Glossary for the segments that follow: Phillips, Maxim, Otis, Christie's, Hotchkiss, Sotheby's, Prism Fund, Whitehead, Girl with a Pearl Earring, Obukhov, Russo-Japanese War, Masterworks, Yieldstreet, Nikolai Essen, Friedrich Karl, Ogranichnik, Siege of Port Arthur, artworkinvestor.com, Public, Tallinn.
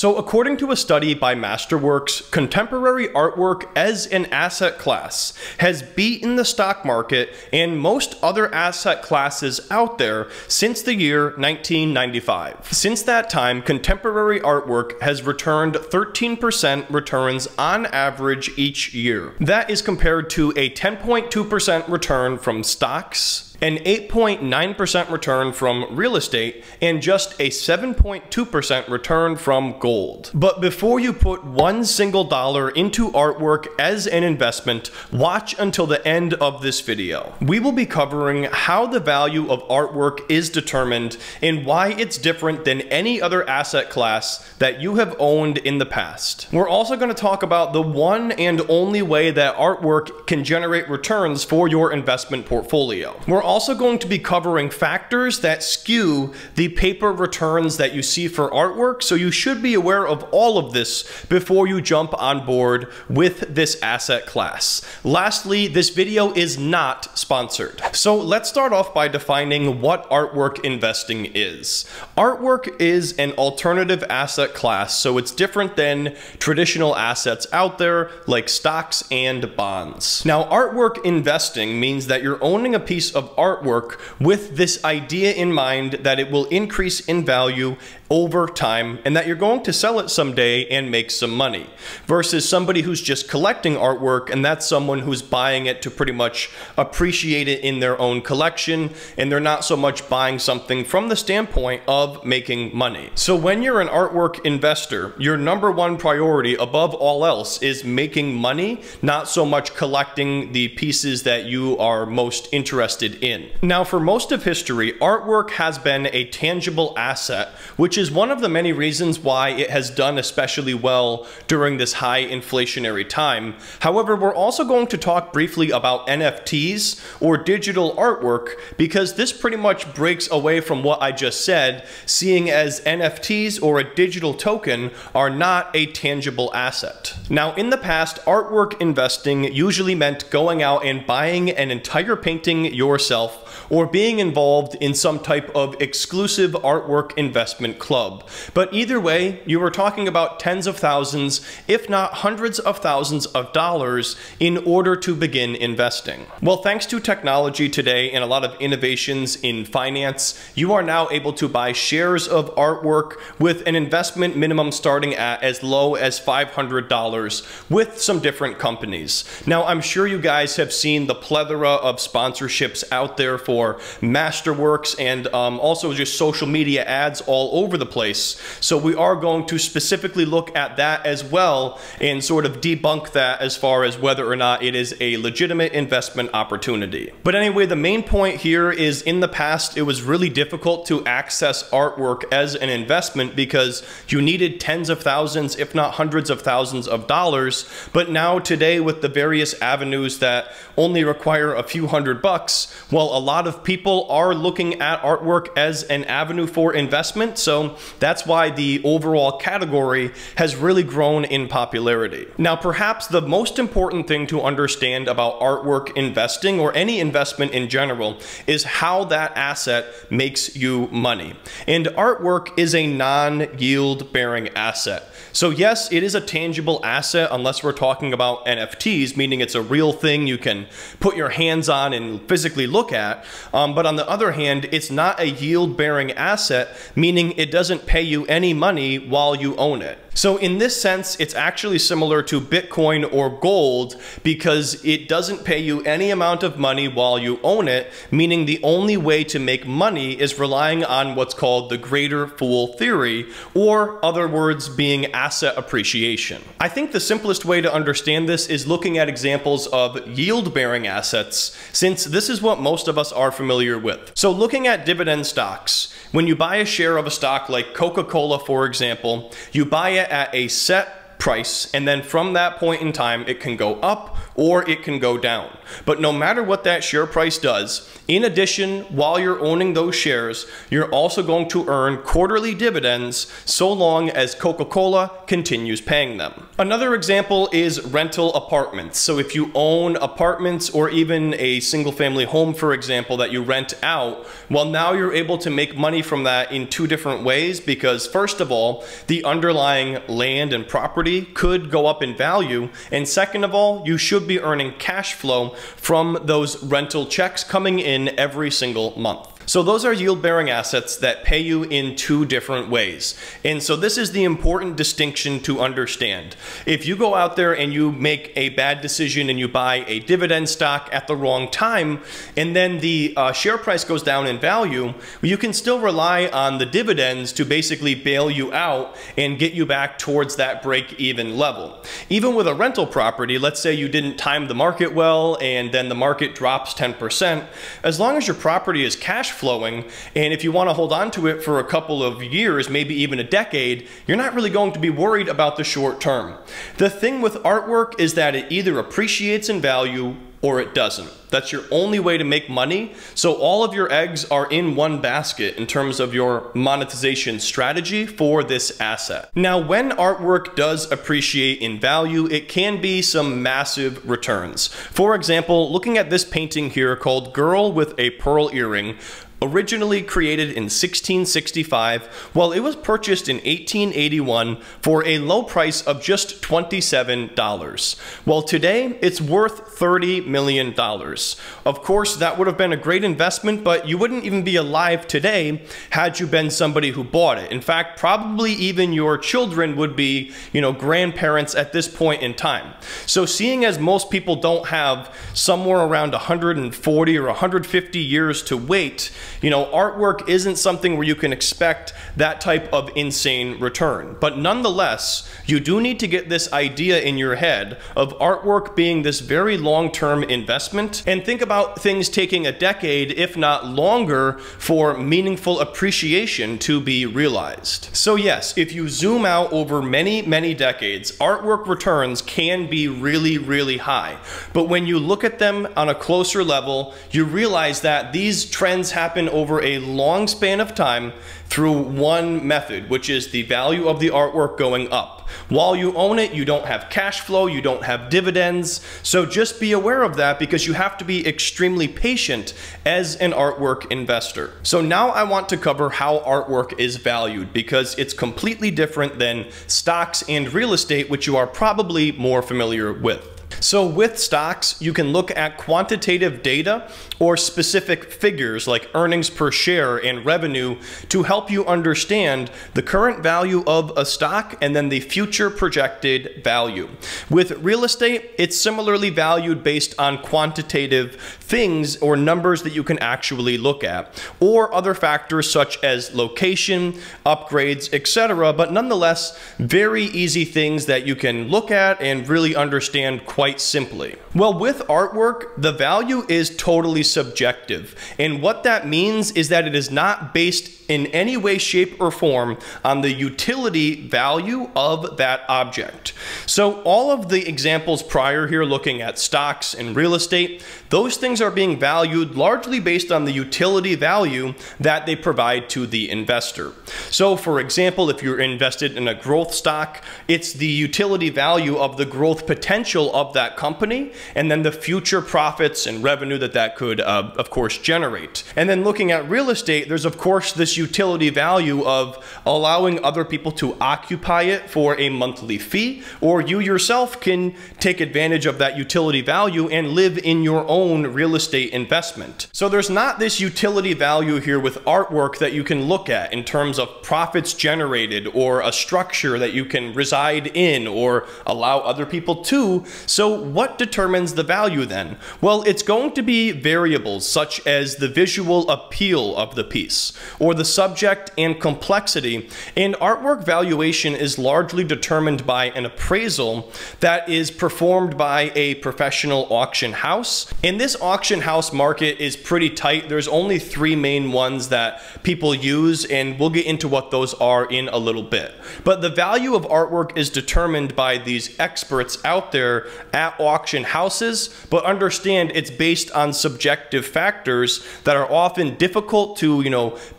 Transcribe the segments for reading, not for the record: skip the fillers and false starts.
So according to a study by Masterworks, contemporary artwork as an asset class has beaten the stock market and most other asset classes out there since the year 1995. Since that time, contemporary artwork has returned 13% returns on average each year. That is compared to a 10.2% return from stocks, an 8.9% return from real estate, and just a 7.2% return from gold. But before you put one single dollar into artwork as an investment, watch until the end of this video. We will be covering how the value of artwork is determined and why it's different than any other asset class that you have owned in the past. We're also going to talk about the one and only way that artwork can generate returns for your investment portfolio. We're also going to be covering factors that skew the paper returns that you see for artwork, so you should be aware of all of this before you jump on board with this asset class. Lastly, this video is not sponsored. So let's start off by defining what artwork investing is. Artwork is an alternative asset class, so it's different than traditional assets out there like stocks and bonds. Now, artwork investing means that you're owning a piece of artwork with this idea in mind that it will increase in value over time and that you're going to sell it someday and make some money, versus somebody who's just collecting artwork, and that's someone who's buying it to pretty much appreciate it in their own collection, and they're not so much buying something from the standpoint of making money. So when you're an artwork investor, your number one priority above all else is making money, not so much collecting the pieces that you are most interested in. Now, for most of history, artwork has been a tangible asset, which is one of the many reasons why it has done especially well during this high inflationary time. However, we're also going to talk briefly about NFTs, or digital artwork, because this pretty much breaks away from what I just said, seeing as NFTs, or a digital token, are not a tangible asset. Now, in the past, artwork investing usually meant going out and buying an entire painting yourself, or being involved in some type of exclusive artwork investment club. But either way, you were talking about tens of thousands, if not hundreds of thousands of dollars in order to begin investing. Well, thanks to technology today and a lot of innovations in finance, you are now able to buy shares of artwork with an investment minimum starting at as low as $500 with some different companies. Now, I'm sure you guys have seen the plethora of sponsorships out there for Masterworks and also just social media ads all over the place. So we are going to specifically look at that as well and sort of debunk that as far as whether or not it is a legitimate investment opportunity. But anyway, the main point here is in the past, it was really difficult to access artwork as an investment because you needed tens of thousands, if not hundreds of thousands of dollars. But now today, with the various avenues that only require a few $100, well, a lot of people are looking at artwork as an avenue for investment, so that's why the overall category has really grown in popularity. Now, perhaps the most important thing to understand about artwork investing, or any investment in general, is how that asset makes you money. And artwork is a non-yield bearing asset. So yes, it is a tangible asset unless we're talking about NFTs, meaning it's a real thing you can put your hands on and physically look at. But on the other hand, it's not a yield-bearing asset, meaning it doesn't pay you any money while you own it. So in this sense, it's actually similar to Bitcoin or gold because it doesn't pay you any amount of money while you own it, meaning the only way to make money is relying on what's called the greater fool theory, or other words being asset appreciation. I think the simplest way to understand this is looking at examples of yield-bearing assets, since this is what most of us are familiar with. So looking at dividend stocks, when you buy a share of a stock like Coca-Cola, for example, you buy it at a set price, and then from that point in time, it can go up or it can go down. But no matter what that share price does, in addition, while you're owning those shares, you're also going to earn quarterly dividends so long as Coca-Cola continues paying them. Another example is rental apartments. So if you own apartments or even a single family home, for example, that you rent out, well, now you're able to make money from that in two different ways, because first of all, the underlying land and property could go up in value. And second of all, you should be earning cash flow from those rental checks coming in every single month. So those are yield-bearing assets that pay you in two different ways. And so this is the important distinction to understand. If you go out there and you make a bad decision and you buy a dividend stock at the wrong time, and then the share price goes down in value, you can still rely on the dividends to basically bail you out and get you back towards that break-even level. Even with a rental property, let's say you didn't time the market well and then the market drops 10%, as long as your property is cash flowing, and if you want to hold on to it for a couple of years, maybe even a decade, you're not really going to be worried about the short term. The thing with artwork is that it either appreciates in value or it doesn't. That's your only way to make money. So all of your eggs are in one basket in terms of your monetization strategy for this asset. Now, when artwork does appreciate in value, it can be some massive returns. For example, looking at this painting here called Girl with a Pearl Earring, originally created in 1665, well, it was purchased in 1881 for a low price of just $27. Well, today it's worth $30 million. Of course, that would have been a great investment, but you wouldn't even be alive today had you been somebody who bought it. In fact, probably even your children would be, you know, grandparents at this point in time. So seeing as most people don't have somewhere around 140 or 150 years to wait, you know, artwork isn't something where you can expect that type of insane return. But nonetheless, you do need to get this idea in your head of artwork being this very long-term investment, and think about things taking a decade, if not longer, for meaningful appreciation to be realized. So yes, if you zoom out over many, many decades, artwork returns can be really, really high. But when you look at them on a closer level, you realize that these trends happen over a long span of time through one method, which is the value of the artwork going up. While you own it, you don't have cash flow, you don't have dividends. So just be aware of that, because you have to be extremely patient as an artwork investor. So now I want to cover how artwork is valued, because it's completely different than stocks and real estate, which you are probably more familiar with. So with stocks, you can look at quantitative data or specific figures like earnings per share and revenue to help you understand the current value of a stock and then the future projected value. With real estate, it's similarly valued based on quantitative things or numbers that you can actually look at, or other factors such as location, upgrades, etc. But nonetheless, very easy things that you can look at and really understand quite simply. Well, with artwork, the value is totally subjective. And what that means is that it is not based in any way, shape, or form on the utility value of that object. So all of the examples prior here looking at stocks and real estate, those things are being valued largely based on the utility value that they provide to the investor. So for example, if you're invested in a growth stock, it's the utility value of the growth potential of that company, and then the future profits and revenue that that could, of course, generate. And then looking at real estate, there's, of course, this utility value of allowing other people to occupy it for a monthly fee, or you yourself can take advantage of that utility value and live in your own real estate investment. So there's not this utility value here with artwork that you can look at in terms of profits generated or a structure that you can reside in or allow other people to. So what determines the value then? Well, it's going to be variables such as the visual appeal of the piece, or the subject and complexity, and artwork valuation is largely determined by an appraisal that is performed by a professional auction house. And this auction house market is pretty tight. There's only three main ones that people use, and we'll get into what those are in a little bit. But the value of artwork is determined by these experts out there at auction houses, but understand it's based on subjective factors that are often difficult to,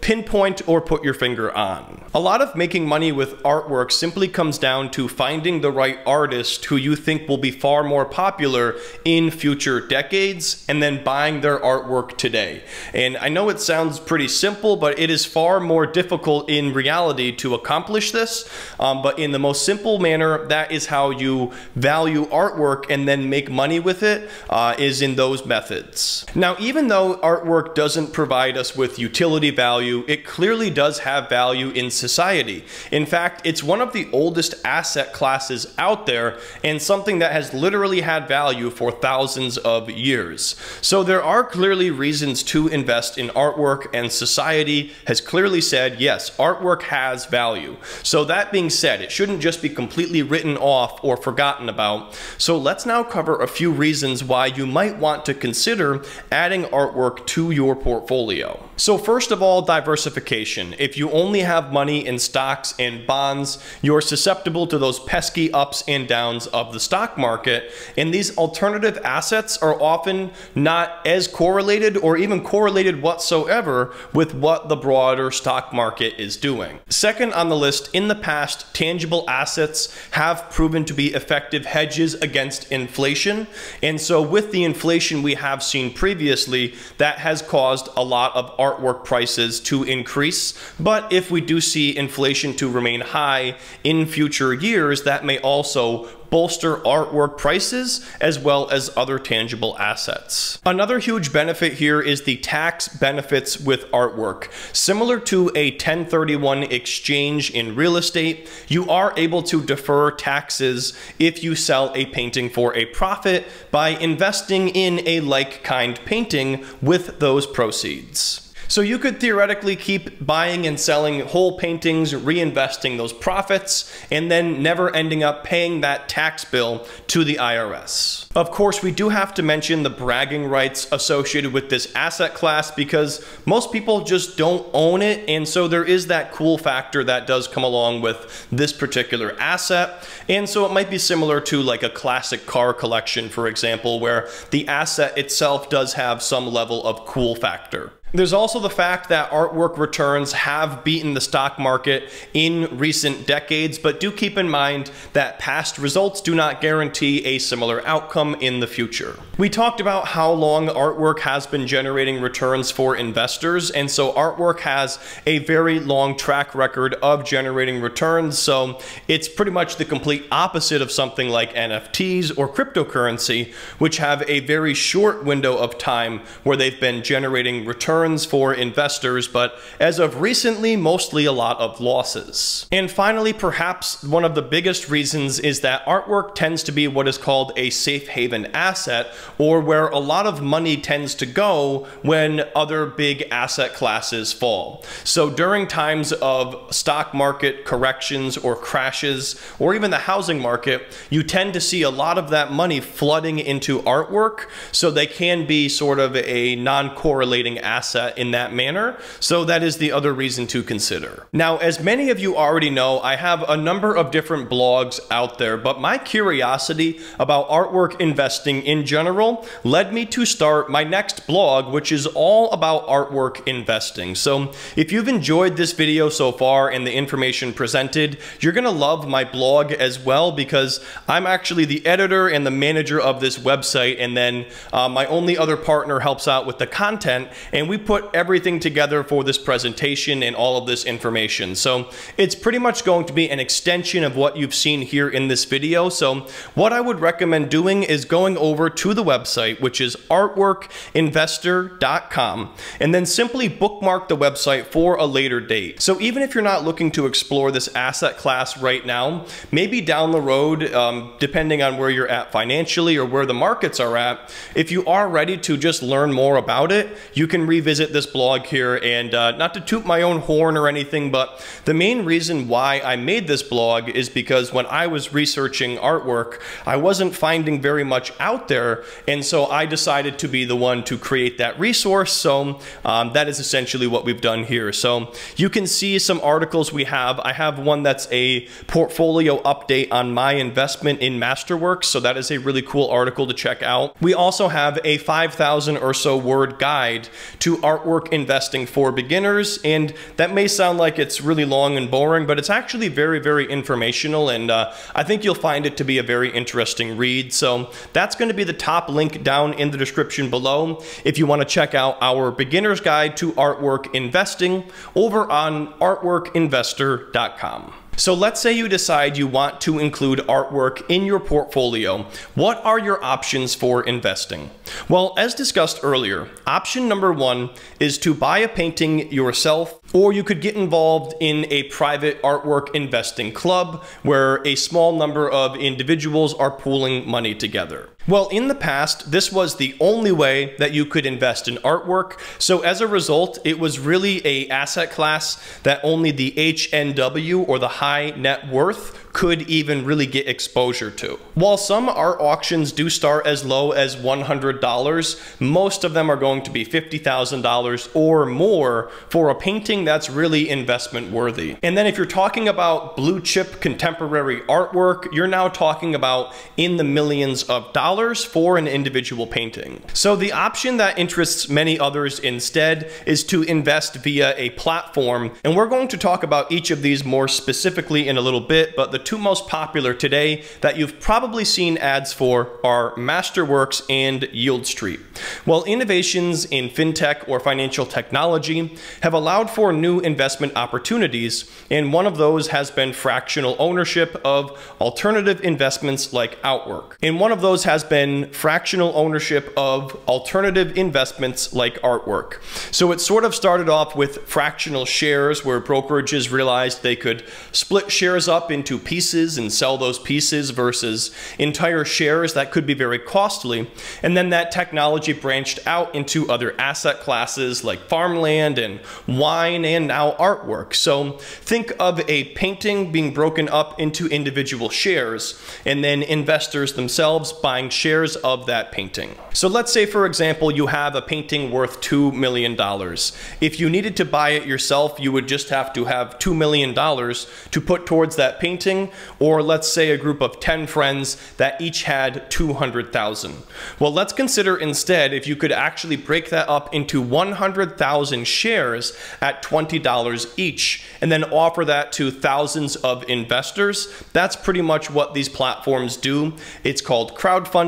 pinpoint or put your finger on. A lot of making money with artwork simply comes down to finding the right artist who you think will be far more popular in future decades and then buying their artwork today. And I know it sounds pretty simple, but it is far more difficult in reality to accomplish this. But in the most simple manner, that is how you value artwork and then make money with it, is in those methods. Now, even though artwork doesn't provide us with utility value, it clearly does have value in society. In fact, it's one of the oldest asset classes out there and something that has literally had value for thousands of years. So there are clearly reasons to invest in artwork, and society has clearly said, yes, artwork has value. So that being said, it shouldn't just be completely written off or forgotten about. So let's now cover a few reasons why you might want to consider adding artwork to your portfolio. So first of all, diversification. If you only have money in stocks and bonds, you're susceptible to those pesky ups and downs of the stock market, and these alternative assets are often not as correlated or even correlated whatsoever with what the broader stock market is doing. Second on the list, in the past, tangible assets have proven to be effective hedges against inflation, and so with the inflation we have seen previously, that has caused a lot of artwork prices to increase. But if we do see inflation to remain high in future years, that may also bolster artwork prices as well as other tangible assets. Another huge benefit here is the tax benefits with artwork. Similar to a 1031 exchange in real estate, you are able to defer taxes if you sell a painting for a profit by investing in a like-kind painting with those proceeds. So you could theoretically keep buying and selling whole paintings, reinvesting those profits, and then never ending up paying that tax bill to the IRS. Of course, we do have to mention the bragging rights associated with this asset class, because most people just don't own it, and so there is that cool factor that does come along with this particular asset. And so it might be similar to like a classic car collection, for example, where the asset itself does have some level of cool factor. There's also the fact that artwork returns have beaten the stock market in recent decades, but do keep in mind that past results do not guarantee a similar outcome in the future. We talked about how long artwork has been generating returns for investors, and so artwork has a very long track record of generating returns, so it's pretty much the complete opposite of something like NFTs or cryptocurrency, which have a very short window of time where they've been generating returns for investors, but as of recently, mostly a lot of losses. And finally, perhaps one of the biggest reasons is that artwork tends to be what is called a safe haven asset, or where a lot of money tends to go when other big asset classes fall. So during times of stock market corrections or crashes, or even the housing market, you tend to see a lot of that money flooding into artwork, so they can be sort of a non-correlating asset in that manner. So that is the other reason to consider. Now, as many of you already know, I have a number of different blogs out there, but my curiosity about artwork investing in general led me to start my next blog, which is all about artwork investing. So if you've enjoyed this video so far and the information presented, you're gonna love my blog as well, because I'm actually the editor and the manager of this website, and then my only other partner helps out with the content, and we put everything together for this presentation and all of this information. So it's pretty much going to be an extension of what you've seen here in this video. So what I would recommend doing is going over to the website, which is artworkinvestor.com, and then simply bookmark the website for a later date. So even if you're not looking to explore this asset class right now, maybe down the road, depending on where you're at financially or where the markets are at, if you are ready to just learn more about it, you can revisit revisit this blog here, and not to toot my own horn or anything, but the main reason why I made this blog is because when I was researching artwork, I wasn't finding very much out there, and so I decided to be the one to create that resource. So that is essentially what we've done here. So you can see some articles we have. I have one that's a portfolio update on my investment in Masterworks, so that is a really cool article to check out. We also have a 5,000 or so word guide to artwork investing for beginners, and that may sound like it's really long and boring, but it's actually very, very informational, and I think you'll find it to be a very interesting read. So that's going to be the top link down in the description below if you want to check out our beginner's guide to artwork investing over on artworkinvestor.com. So let's say you decide you want to include artwork in your portfolio. What are your options for investing? Well, as discussed earlier, option number one is to buy a painting yourself, or you could get involved in a private artwork investing club where a small number of individuals are pooling money together. Well, in the past, this was the only way that you could invest in artwork. So as a result, it was really an asset class that only the HNW or the high net worth could even really get exposure to. While some art auctions do start as low as $100, most of them are going to be $50,000 or more for a painting that's really investment worthy. And then if you're talking about blue chip contemporary artwork, you're now talking about in the millions of dollars for an individual painting. So the option that interests many others instead is to invest via a platform, and we're going to talk about each of these more specifically in a little bit, but the two most popular today that you've probably seen ads for are Masterworks and Yieldstreet. Well, innovations in fintech or financial technology have allowed for new investment opportunities, and one of those has been fractional ownership of alternative investments like Outwork. And one of those has been fractional ownership of alternative investments like Artwork. So it sort of started off with fractional shares, where brokerages realized they could split shares up into pieces and sell those pieces versus entire shares that could be very costly. And then that technology branched out into other asset classes like farmland and wine and now artwork. So think of a painting being broken up into individual shares and then investors themselves buying shares of that painting. So let's say, for example, you have a painting worth $2 million. If you needed to buy it yourself, you would just have to have $2 million to put towards that painting, or let's say a group of 10 friends that each had $200,000. Well, let's consider instead if you could actually break that up into 100,000 shares at $20 each, and then offer that to thousands of investors. That's pretty much what these platforms do. It's called crowdfunding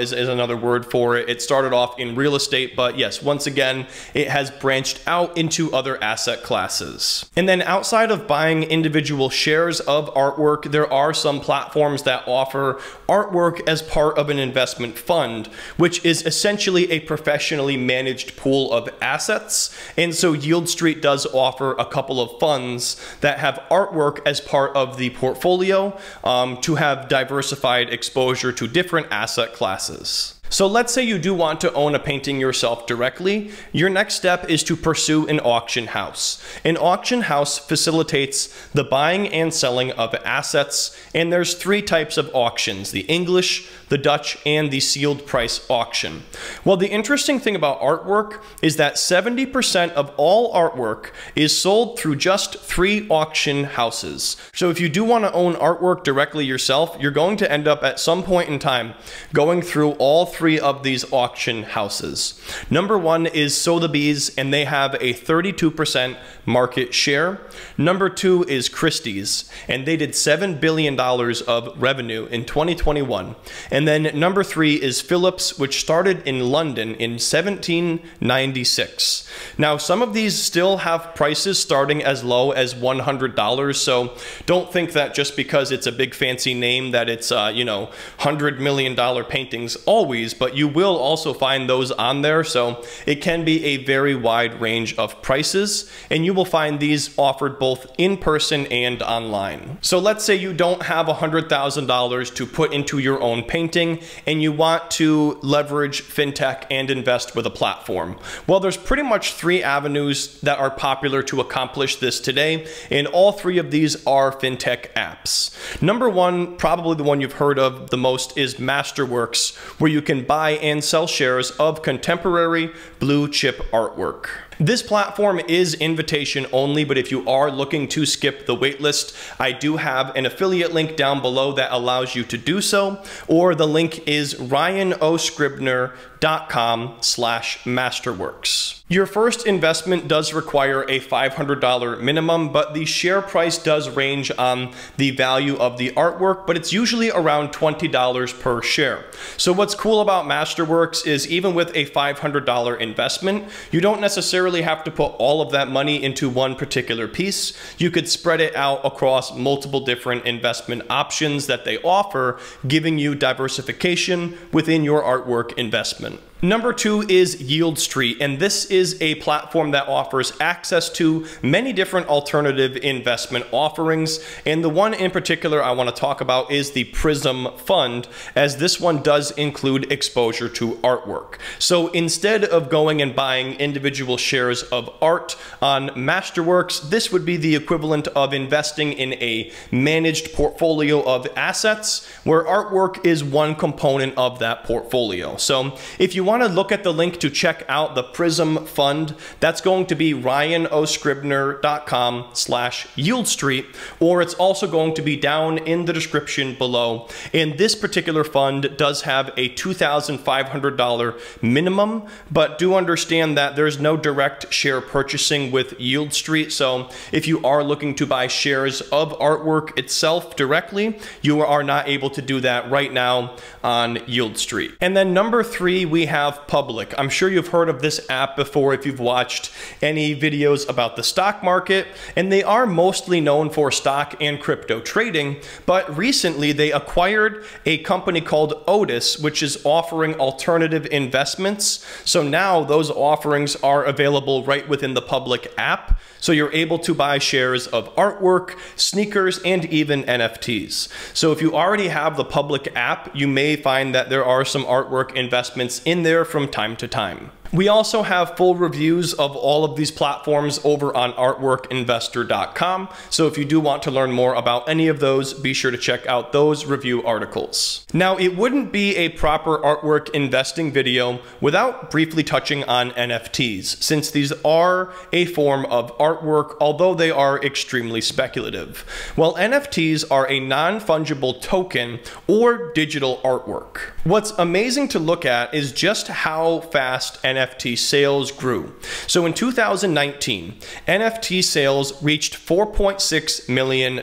is another word for it. It started off in real estate, but yes, once again, it has branched out into other asset classes. And then outside of buying individual shares of artwork, there are some platforms that offer artwork as part of an investment fund, which is essentially a professionally managed pool of assets. And so Yieldstreet does offer a couple of funds that have artwork as part of the portfolio to have diversified exposure to different asset classes. So let's say you do want to own a painting yourself directly. Your next step is to pursue an auction house. An auction house facilitates the buying and selling of assets, and there's three types of auctions: the English, the Dutch, and the sealed price auction. Well, the interesting thing about artwork is that 70% of all artwork is sold through just three auction houses. So if you do want to own artwork directly yourself, you're going to end up at some point in time going through all three of these auction houses. Number one is Sotheby's, and they have a 32% market share. Number two is Christie's, and they did $7 billion of revenue in 2021. And then number three is Phillips, which started in London in 1796. Now, some of these still have prices starting as low as $100, so don't think that just because it's a big fancy name that it's, $100 million paintings always. these, but you will also find those on there. So it can be a very wide range of prices, and you will find these offered both in person and online. So let's say you don't have $100,000 to put into your own painting and you want to leverage fintech and invest with a platform. Well, there's pretty much three avenues that are popular to accomplish this today, and all three of these are fintech apps. Number one, probably the one you've heard of the most, is Masterworks, where you can buy and sell shares of contemporary blue chip artwork. This platform is invitation only, but if you are looking to skip the waitlist, I do have an affiliate link down below that allows you to do so, or the link is ryanoscribner.com/masterworks. Your first investment does require a $500 minimum, but the share price does range on the value of the artwork, but it's usually around $20 per share. So what's cool about Masterworks is even with a $500 investment, you don't necessarily have to put all of that money into one particular piece. You could spread it out across multiple different investment options that they offer, giving you diversification within your artwork investment. Number two is Yieldstreet, and this is a platform that offers access to many different alternative investment offerings, and the one in particular I want to talk about is the Prism Fund, as this one does include exposure to artwork. So instead of going and buying individual shares of art on Masterworks, this would be the equivalent of investing in a managed portfolio of assets where artwork is one component of that portfolio. So if you want to look at the link to check out the Prism Fund, that's going to be ryanoscribner.com/yieldstreet, or it's also going to be down in the description below. And this particular fund does have a $2,500 minimum, but do understand that there's no direct share purchasing with Yieldstreet. So if you are looking to buy shares of artwork itself directly, you are not able to do that right now on Yieldstreet. And then number three, we have Public. I'm sure you've heard of this app before if you've watched any videos about the stock market, and they are mostly known for stock and crypto trading, but recently they acquired a company called Otis, which is offering alternative investments. So now those offerings are available right within the Public app. So you're able to buy shares of artwork, sneakers, and even NFTs. So if you already have the Public app, you may find that there are some artwork investments in there from time to time. We also have full reviews of all of these platforms over on artworkinvestor.com. So if you do want to learn more about any of those, be sure to check out those review articles. Now, it wouldn't be a proper artwork investing video without briefly touching on NFTs, since these are a form of artwork, although they are extremely speculative. Well, NFTs are a non-fungible token or digital artwork. What's amazing to look at is just how fast NFT sales grew. So in 2019, NFT sales reached $4.6 million,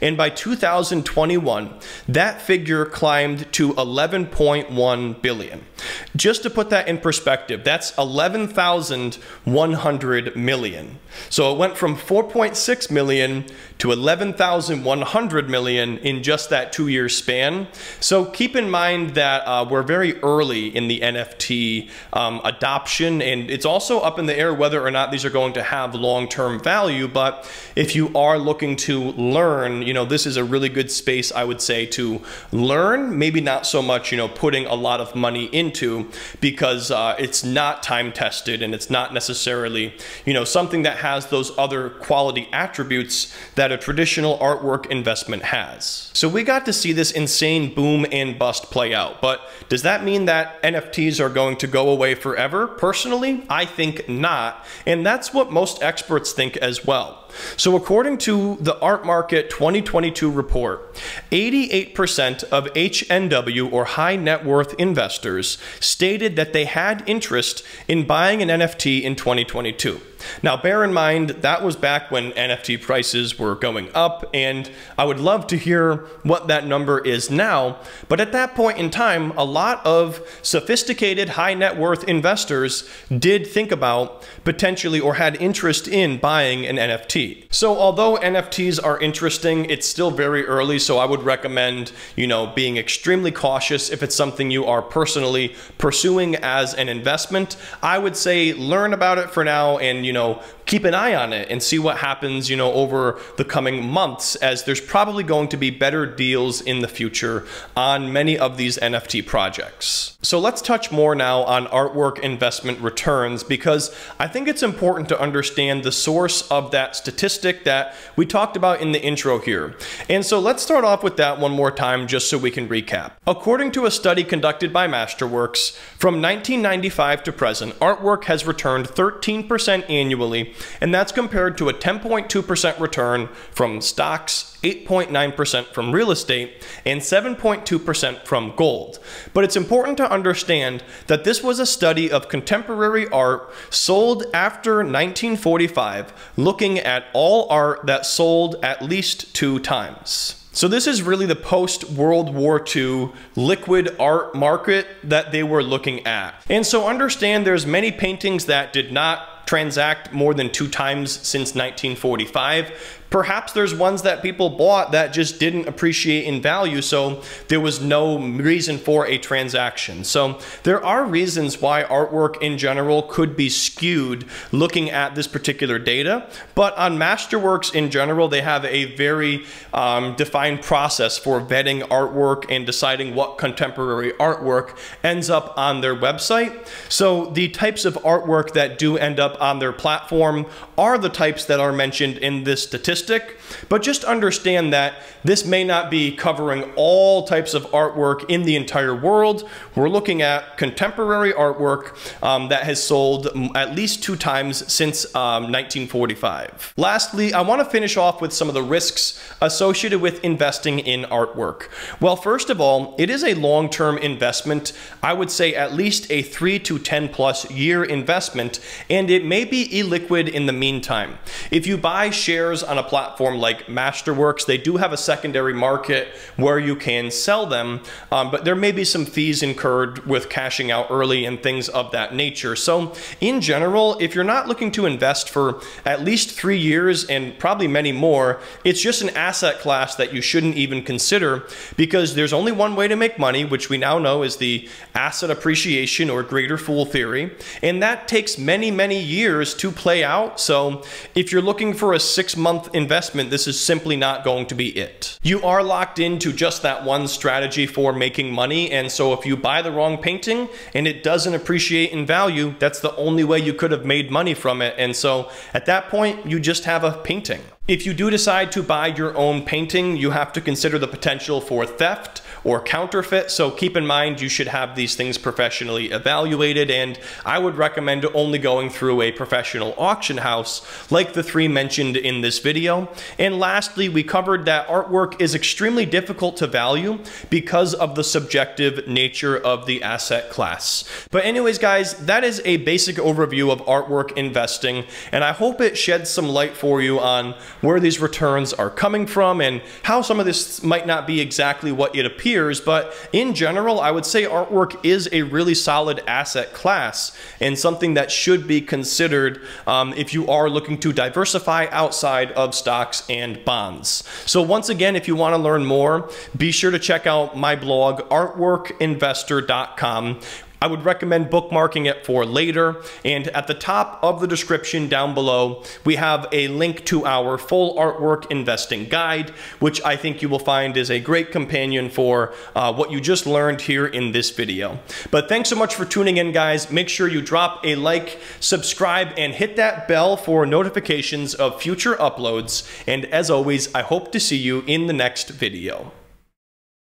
and by 2021, that figure climbed to $11.1 billion. Just to put that in perspective, that's 11,100 million. So it went from 4.6 million to 11,100 million in just that 2-year span. So keep in mind that we're very early in the NFT adoption, and it's also up in the air whether or not these are going to have long-term value. But if you are looking to learn, this is a really good space, I would say, to learn. Maybe not so much, putting a lot of money into, because it's not time-tested, and it's not necessarily, something that has those other quality attributes that a traditional artwork investment has. So we got to see this insane boom and bust play out. But does that mean that NFTs are going to go away forever? Personally, I think not. And that's what most experts think as well. So according to the Art Market 2022 report, 88% of HNW or high net worth investors stated that they had interest in buying an NFT in 2022. Now, bear in mind, that was back when NFT prices were going up, and I would love to hear what that number is now. But at that point in time, a lot of sophisticated high net worth investors did think about potentially or had interest in buying an NFT. So although NFTs are interesting, it's still very early. So I would recommend, you know, being extremely cautious if it's something you are personally pursuing as an investment. I would say learn about it for now and, you know, keep an eye on it and see what happens, you know, over the coming months, as there's probably going to be better deals in the future on many of these NFT projects. So let's touch more now on artwork investment returns, because I think it's important to understand the source of that statistic that we talked about in the intro here. And so let's start off with that one more time just so we can recap. According to a study conducted by Masterworks, from 1995 to present, artwork has returned 13% annually, and that's compared to a 10.2% return from stocks, 8.9% from real estate, and 7.2% from gold. But it's important to understand that this was a study of contemporary art sold after 1945, looking at all art that sold at least 2 times. So this is really the post-World War II liquid art market that they were looking at. And so understand there's many paintings that did not transact more than 2 times since 1945. Perhaps there's ones that people bought that just didn't appreciate in value, so there was no reason for a transaction. So there are reasons why artwork in general could be skewed looking at this particular data, but on Masterworks in general, they have a very defined process for vetting artwork and deciding what contemporary artwork ends up on their website. So the types of artwork that do end up on their platform are the types that are mentioned in this statistic. But just understand that this may not be covering all types of artwork in the entire world. We're looking at contemporary artwork that has sold at least 2 times since 1945. Lastly, I want to finish off with some of the risks associated with investing in artwork. Well, first of all, it is a long-term investment. I would say at least a 3 to 10+ year investment, and it may be illiquid in the meantime. If you buy shares on a platform like Masterworks, they do have a secondary market where you can sell them, but there may be some fees incurred with cashing out early and things of that nature. So in general, if you're not looking to invest for at least 3 years and probably many more, it's just an asset class that you shouldn't even consider, because there's only one way to make money, which we now know is the asset appreciation or greater fool theory, and that takes many, many years to play out. So if you're looking for a 6-month investment, this is simply not going to be it. You are locked into just that one strategy for making money, and so if you buy the wrong painting and it doesn't appreciate in value, that's the only way you could have made money from it, and so at that point you just have a painting. If you do decide to buy your own painting, you have to consider the potential for theft or counterfeit, so keep in mind you should have these things professionally evaluated, and I would recommend only going through a professional auction house like the 3 mentioned in this video. And lastly, we covered that artwork is extremely difficult to value because of the subjective nature of the asset class. But anyways, guys, that is a basic overview of artwork investing, and I hope it sheds some light for you on where these returns are coming from and how some of this might not be exactly what it appears. But in general, I would say artwork is a really solid asset class and something that should be considered if you are looking to diversify outside of stocks and bonds. So once again, if you want to learn more, be sure to check out my blog, artworkinvestor.com. I would recommend bookmarking it for later, and at the top of the description down below, we have a link to our full artwork investing guide, which I think you will find is a great companion for what you just learned here in this video. But thanks so much for tuning in, guys. Make sure you drop a like, subscribe, and hit that bell for notifications of future uploads, and as always, I hope to see you in the next video.